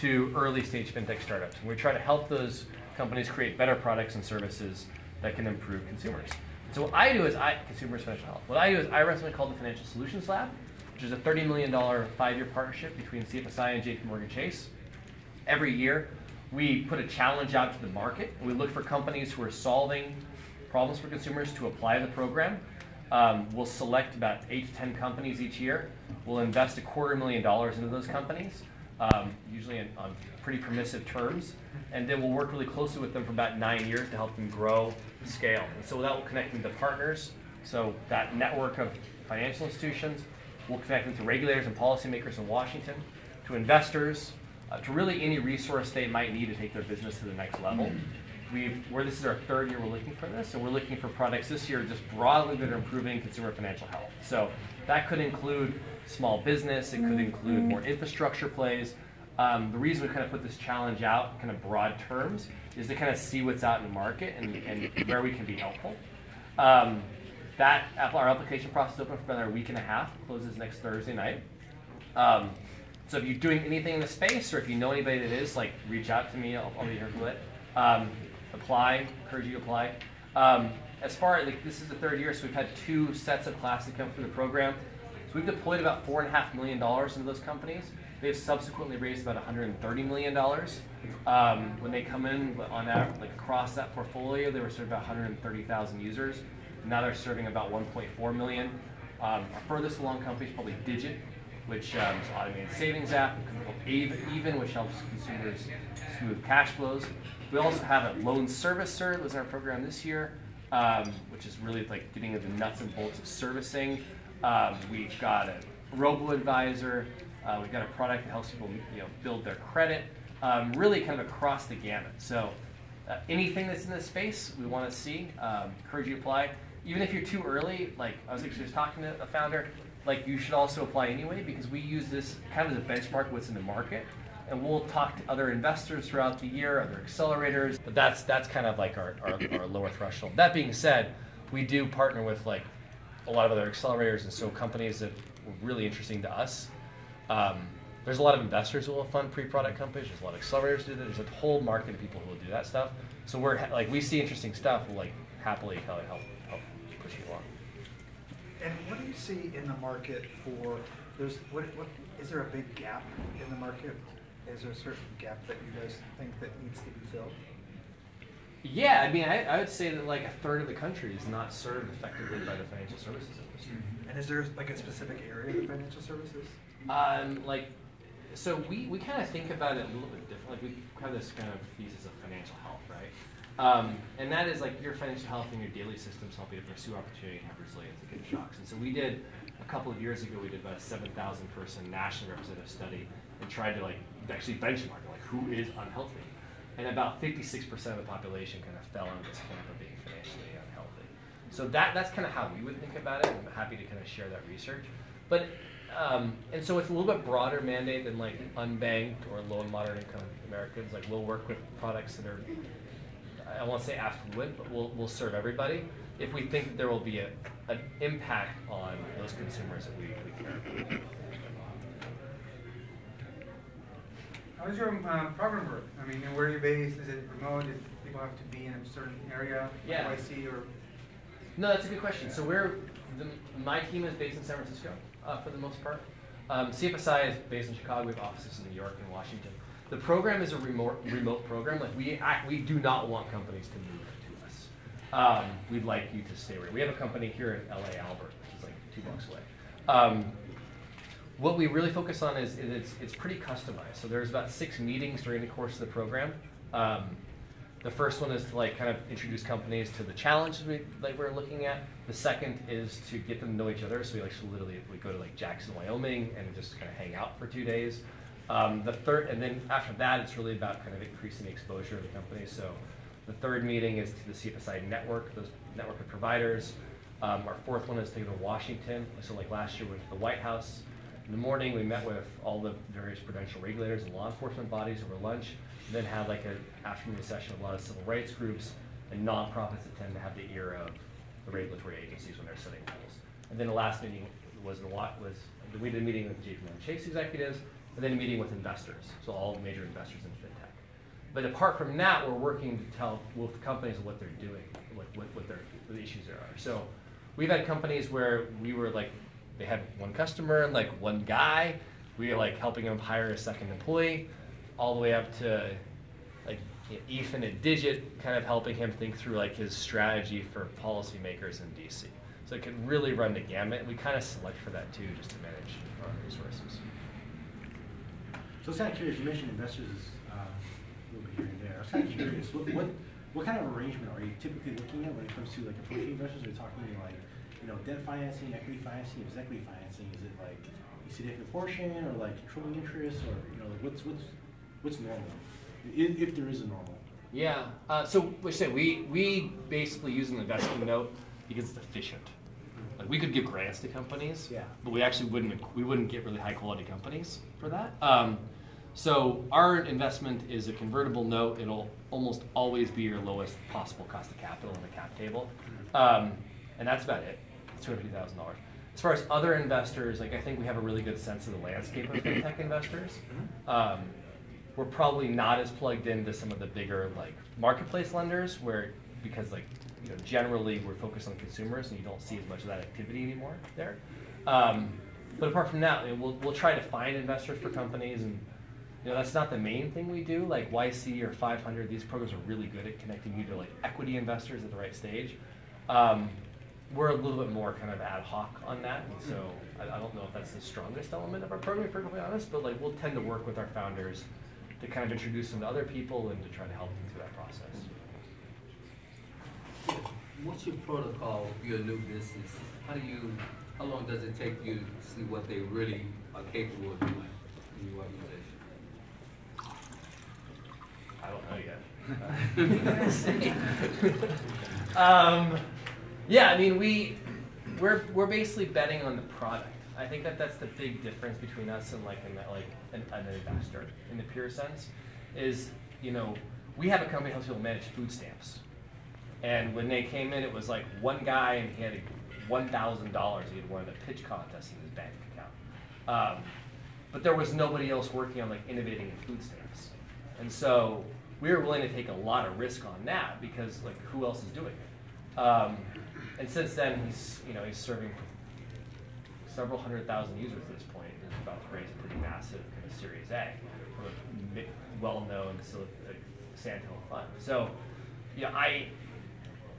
to early stage fintech startups. And we try to help those companies create better products and services that can improve consumers. So what I do is consumers' financial health. What I do is I run something called the Financial Solutions Lab, which is a $30 million 5-year partnership between CFSI and JP Morgan Chase. Every year, we put a challenge out to the market. We look for companies who are solving problems for consumers to apply the program. We'll select about 8 to 10 companies each year. We'll invest $250,000 into those companies, usually on pretty permissive terms. And then we'll work really closely with them for about 9 years to help them grow, scale. And so that will connect them to partners. So that network of financial institutions, we'll connect them to regulators and policymakers in Washington, to investors, to really any resource they might need to take their business to the next level. This is our third year we're looking for this, and we're looking for products this year just broadly that are improving consumer financial health. So that could include small business, it could include more infrastructure plays. The reason we kind of put this challenge out, kind of broad terms, is to kind of see what's out in the market and where we can be helpful. Our application process is open for about a week and a half, closes next Thursday night. So if you're doing anything in the space, or if you know anybody that is, like, reach out to me. I'll be here for it. Apply. Encourage you to apply. As far as, like, this is the third year, so we've had 2 sets of classes come through the program. So we've deployed about $4.5 million into those companies. They've subsequently raised about $130 million. When they come in on that, like, across that portfolio, they were serving about 130,000 users. Now they're serving about 1.4 million. Our furthest along company is probably Digit, which is an automated savings app, Even, which helps consumers smooth cash flows. We also have a loan servicer that was in our program this year, which is really like getting into the nuts and bolts of servicing. We've got a robo-advisor. We've got a product that helps people build their credit, really kind of across the gamut. So anything that's in this space, we want to see. Encourage you to apply. Even if you're too early, like I was actually just talking to a founder, like, you should also apply anyway, because we use this kind of as a benchmark what's in the market, and we'll talk to other investors throughout the year, other accelerators. But that's kind of like our lower threshold. That being said, we do partner with, like, a lot of other accelerators, and so companies that were really interesting to us. There's a lot of investors who will fund pre-product companies. There's a lot of accelerators who do that. There's a whole market of people who will do that stuff. So we're like, we see interesting stuff. We'll, like, happily help push you along. And what do you see in the market for? Is there a big gap in the market? Is there a certain gap that you guys think that needs to be filled? Yeah, I mean, I would say that, like, 1/3 of the country is not served effectively by the financial services industry. Mm-hmm. And is there, like, a specific area of financial services? So we kind of think about it a little bit different. Like, we have this kind of thesis of financial health, right? And that is, like, your financial health and your daily systems help you to pursue opportunity and have resilience against shocks. And so we did, a couple of years ago, we did about a 7,000-person nationally representative study and tried to, like, actually benchmark, like, who is unhealthy. And about 56% of the population kind of fell into this camp of being financially unhealthy. So that's kind of how we would think about it. I'm happy to kind of share that research. But and so it's a little bit broader mandate than, like, unbanked or low and moderate income Americans. Like, we'll work with products that are, I won't say affluent, but we'll serve everybody if we think that there will be an impact on those consumers that we care about. How does your program work? I mean, where are you based? Is it remote? Do people have to be in a certain area? Yeah. NYC or? No, that's a good question. So my team is based in San Francisco for the most part. CFSI is based in Chicago. We have offices in New York and Washington. The program is a remote program. Like, we do not want companies to move to us. We'd like you to stay where we have a company here in LA, Albert, which is like 2 blocks away. What we really focus on is it's pretty customized. So there's about 6 meetings during the course of the program. The first one is to, like, kind of introduce companies to the challenges we're looking at. The second is to get them to know each other. So we go to, like, Jackson, Wyoming, and just kind of hang out for 2 days. The third, and then after that, it's really about kind of increasing the exposure of the company. So the third meeting is to the CFSI network, the network of providers. Our fourth one is to go to Washington. So, like, last year we went to the White House. In the morning, we met with all the various prudential regulators and law enforcement bodies over lunch, and then had, like, an afternoon session with a lot of civil rights groups and nonprofits that tend to have the ear of the regulatory agencies when they're setting rules. And then the last meeting we did a meeting with JP Morgan Chase executives, and then meeting with investors, so all the major investors in fintech. But apart from that, we're working to tell with companies what they're doing, what the issues there are. So we've had companies where we were like, they had one customer and like one guy. We were like helping them hire a second employee, all the way up to like Even at Digit, kind of helping him think through like his strategy for policymakers in DC. So it can really run the gamut. We kind of select for that too, just to manage our resources. So I was kind of curious, you mentioned investors a little bit here and there. I was kind of curious, what kind of arrangement are you typically looking at when it comes to like approaching investors? Are you talking like, you know, debt financing, equity financing? If it's equity financing, is it like a significant portion or like controlling interest, or you know, like what's normal? If there is a normal. Yeah. So we basically use an investment note because it's efficient. Like we could give grants to companies, yeah, but we actually wouldn't get really high quality companies for that. So our investment is a convertible note. It'll almost always be your lowest possible cost of capital in the cap table, and that's about it. It's $250,000. As far as other investors, like I think we have a really good sense of the landscape of fintech investors. We're probably not as plugged into some of the bigger like marketplace lenders, where because like, you know, generally we're focused on consumers and you don't see as much of that activity anymore there. But apart from that, we'll try to find investors for companies, and you know, that's not the main thing we do. Like YC or 500, these programs are really good at connecting you to like equity investors at the right stage. We're a little bit more kind of ad hoc on that, and so I don't know if that's the strongest element of our program, if we're perfectly honest, but like we'll tend to work with our founders to kind of introduce them to other people and to try to help them through that process. What's your protocol for your new business? How long does it take you to see what they really are capable of doing in your organization? I don't know yet. Yeah, I mean, we're basically betting on the product. I think that's the big difference between us and an investor in the pure sense is, you know, we have a company that helps people manage food stamps. And when they came in, it was like one guy, and he had $1,000 he had won a pitch contest in his bank account. But there was nobody else working on like innovating in food stamps. And so we were willing to take a lot of risk on that because like who else is doing it? And since then, he's serving several 100,000 users at this point. He's about to raise a pretty massive kind of Series A from a well-known Sandhill fund. So yeah,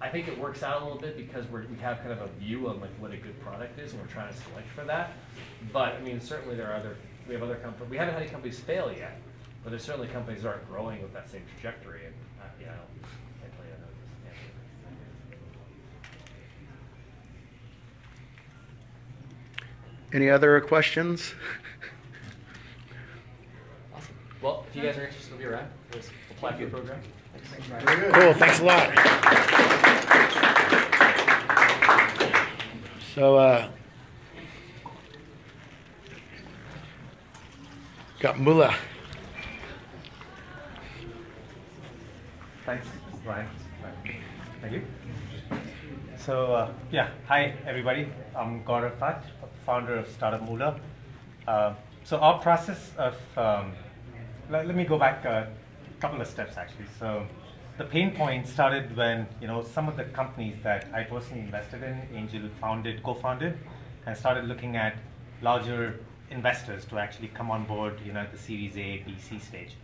I think it works out a little bit because we have kind of a view on like what a good product is, and we're trying to select for that. But I mean, certainly we have other companies. We haven't had any companies fail yet, but there's certainly companies that aren't growing with that same trajectory. And you know, I can't tell you another. Any other questions? Awesome. Well, if you guys are interested, we'll be around. We'll apply for your program. Cool, thanks a lot. So, got Moola. Thanks, Brian. Thank you. So, hi everybody. I'm Gaurav Bhatt, founder of Startup Moola. So our process of, let me go back couple of steps actually. So the pain point started when, you know, some of the companies that I personally invested in, Angel founded, co-founded, and started looking at larger investors to actually come on board, you know, at the Series A, B, C stage.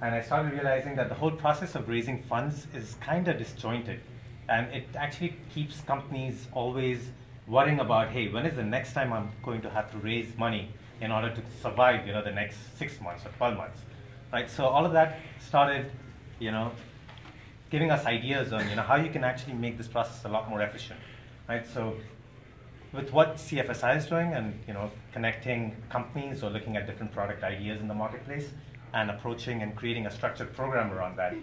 And I started realizing that the whole process of raising funds is kind of disjointed. And it actually keeps companies always worrying about, hey, when is the next time I'm going to have to raise money in order to survive, you know, the next 6 months or 12 months. Right, so all of that started, you know, giving us ideas on, you know, how you can actually make this process a lot more efficient, right? So with what CFSI is doing and, you know, connecting companies or looking at different product ideas in the marketplace and approaching and creating a structured program around that,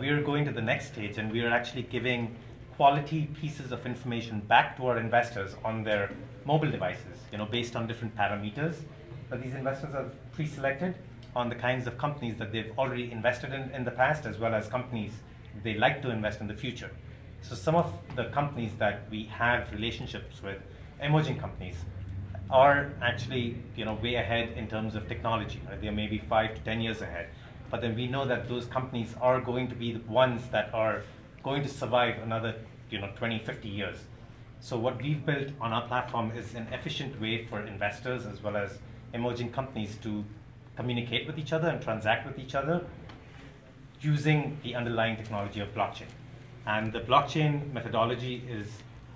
we are going to the next stage, and we are actually giving quality pieces of information back to our investors on their mobile devices, you know, based on different parameters that these investors are pre-selected on the kinds of companies that they've already invested in the past, as well as companies they like to invest in the future. So some of the companies that we have relationships with, emerging companies, are actually, you know, way ahead in terms of technology, right? They are maybe 5 to 10 years ahead. But then we know that those companies are going to be the ones that are going to survive another, you know, 20, 50 years. So what we've built on our platform is an efficient way for investors as well as emerging companies to communicate with each other and transact with each other using the underlying technology of blockchain. And the blockchain methodology is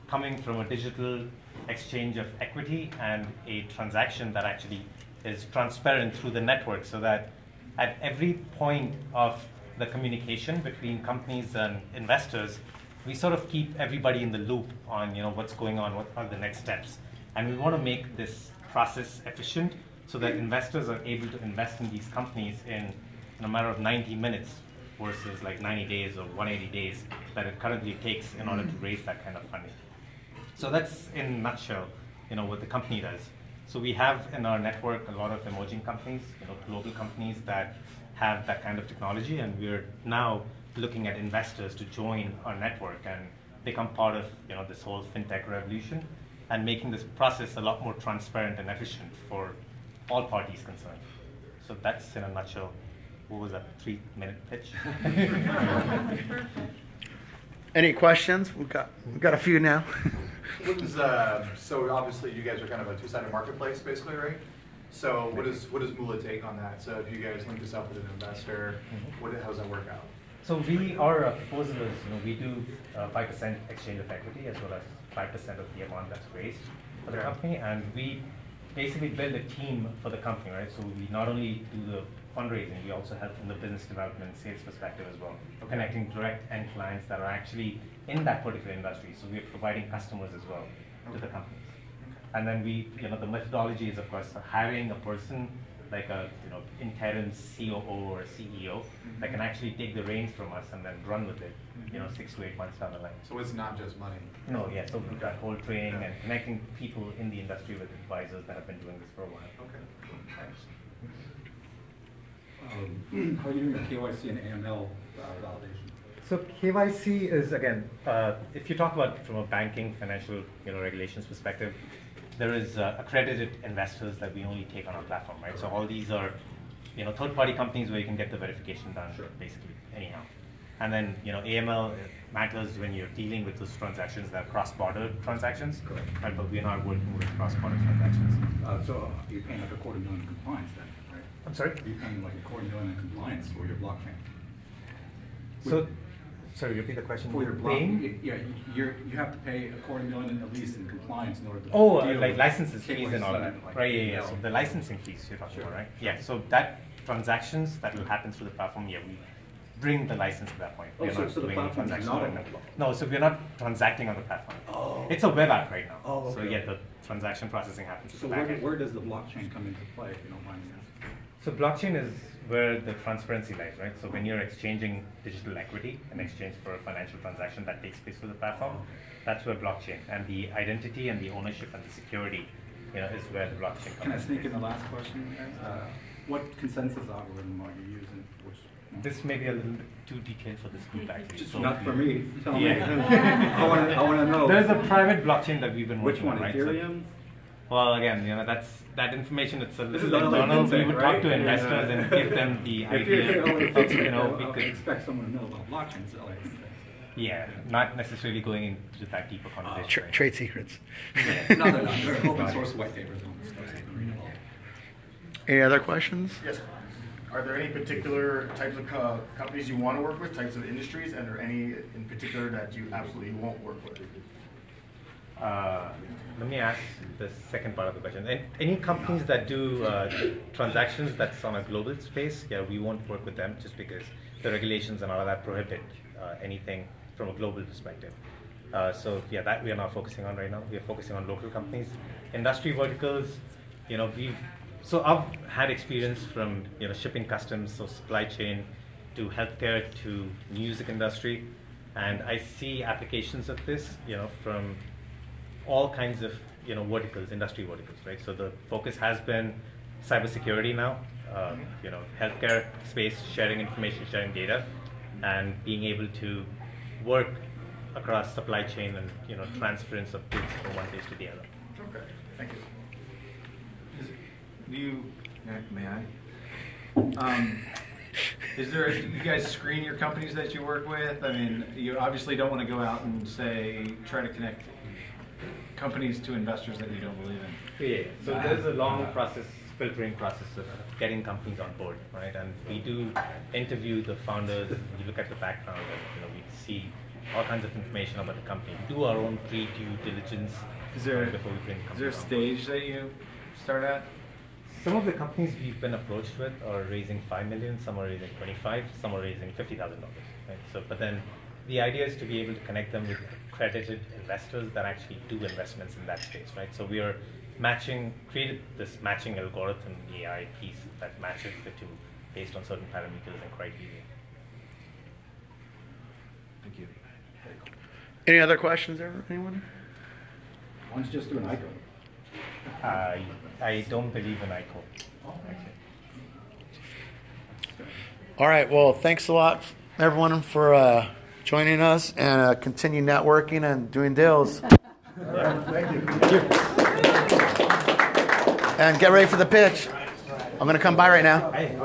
coming from a digital exchange of equity and a transaction that actually is transparent through the network, so that at every point of the communication between companies and investors, we sort of keep everybody in the loop on, you know, what's going on, what are the next steps. And we want to make this process efficient so that investors are able to invest in these companies in a matter of 90 minutes versus like 90 days or 180 days that it currently takes in order to raise that kind of funding. So that's in a nutshell, you know, what the company does. So we have in our network a lot of emerging companies, you know, global companies that have that kind of technology, and we're now looking at investors to join our network and become part of, you know, this whole fintech revolution and making this process a lot more transparent and efficient for all parties concerned. So that's in a nutshell. What was that, 3-minute pitch? Any questions? We've got a few now. What is, so obviously you guys are kind of a two-sided marketplace, basically, right? So what does Moola take on that? So if you guys link this up with an investor, how does that work out? So we are proposals. You know, we do 5% exchange of equity as well as 5% of the amount that's raised for the company, and we basically build a team for the company, right? So we not only do the fundraising, we also help from the business development, sales perspective as well, connecting direct end clients that are actually in that particular industry. So we're providing customers as well to the companies. And then we, you know, the methodology is, of course, hiring a person like a, you know, interim COO or CEO that can actually take the reins from us and then run with it, you know, 6 to 8 months down the line. So it's not just money. No, yeah, so we've got whole training and connecting people in the industry with advisors that have been doing this for a while. How are you doing with KYC and AML validation? So KYC is, again, if you talk about from a banking, financial, you know, regulations perspective, there is accredited investors that we only take on our platform, right? So all these are, you know, third-party companies where you can get the verification done, basically, anyhow. And then, you know, AML matters when you're dealing with those transactions that are cross-border transactions, right? But we're not working with cross-border transactions. So you're paying like $250,000 in compliance then, right? I'm sorry? You're paying like $250,000 in compliance for your blockchain. So, sorry, repeat the question. For your blockchain, yeah, you have to pay $250,000 at least in compliance in order to. Oh, like licenses, fees, and all that, right? Yeah, yeah. So the licensing fees you're talking about, right? Yeah. So that transactions that will happen through the platform, yeah, we bring the license to that point. Oh, so the platform is not on the blockchain. No, so we're not transacting on the platform. Oh. It's a web app right now. Oh. Okay. So yeah, the transaction processing happens. So where does the blockchain come into play, if you don't mind me asking? So blockchain is where the transparency lies, right? So when you're exchanging digital equity in exchange for a financial transaction that takes place through the platform, that's where blockchain and the identity and the ownership and the security, you know, is where the blockchain comes. Can I sneak in the last question? What consensus algorithm are you using? This may be a little bit too detailed for this group, actually. Just so not for me. Tell me. I want to know. There's a private blockchain that we've been working on, right? Which one? Ethereum? Well, again, you know, that information, it's a little internal. We would talk to investors and give them the idea. You know, we could expect someone to know about blockchain, so like, yeah, not necessarily going into that deeper conversation. Trade secrets. Yeah. No, they're not. They're open source white papers. Any other questions? Yes. Are there any particular types of companies you want to work with, types of industries, and are any in particular that you absolutely won't work with? Let me ask the second part of the question. Any companies that do transactions that's on a global space, yeah, we won't work with them just because the regulations and all of that prohibit anything from a global perspective. So yeah, that we are not focusing on right now. We are focusing on local companies, industry verticals. You know, I've had experience from, you know, shipping, customs, so supply chain, to healthcare, to music industry, and I see applications of this, you know, from all kinds of, you know, verticals, industry verticals, right? So the focus has been cybersecurity now, you know, healthcare space, sharing information, sharing data, and being able to work across supply chain and, you know, transference of goods from one place to the other. Okay, thank you. May I? Do you guys screen your companies that you work with? I mean, you obviously don't want to go out and say, try to connect companies to investors that you don't believe in. Yeah, so there's a long process, filtering process of getting companies on board, right? And we do interview the founders, we look at the background, and we see all kinds of information about the company. We do our own pre-due diligence before we bring companies on board. Is there a stage that you start at? Some of the companies we've been approached with are raising $5 million, some are raising 25, some are raising $50,000. Right? So, but then the idea is to be able to connect them with accredited investors that actually do investments in that space, right? So we are created this matching algorithm AI piece that matches the two based on certain parameters and criteria. Thank you. Any other questions, anyone? One's just doing ICO. I don't believe in ICO. Oh, okay. All right. Well, thanks a lot, everyone, for joining us and continue networking and doing deals. All right. Thank you. Thank you. And get ready for the pitch. I'm going to come by right now. Hey.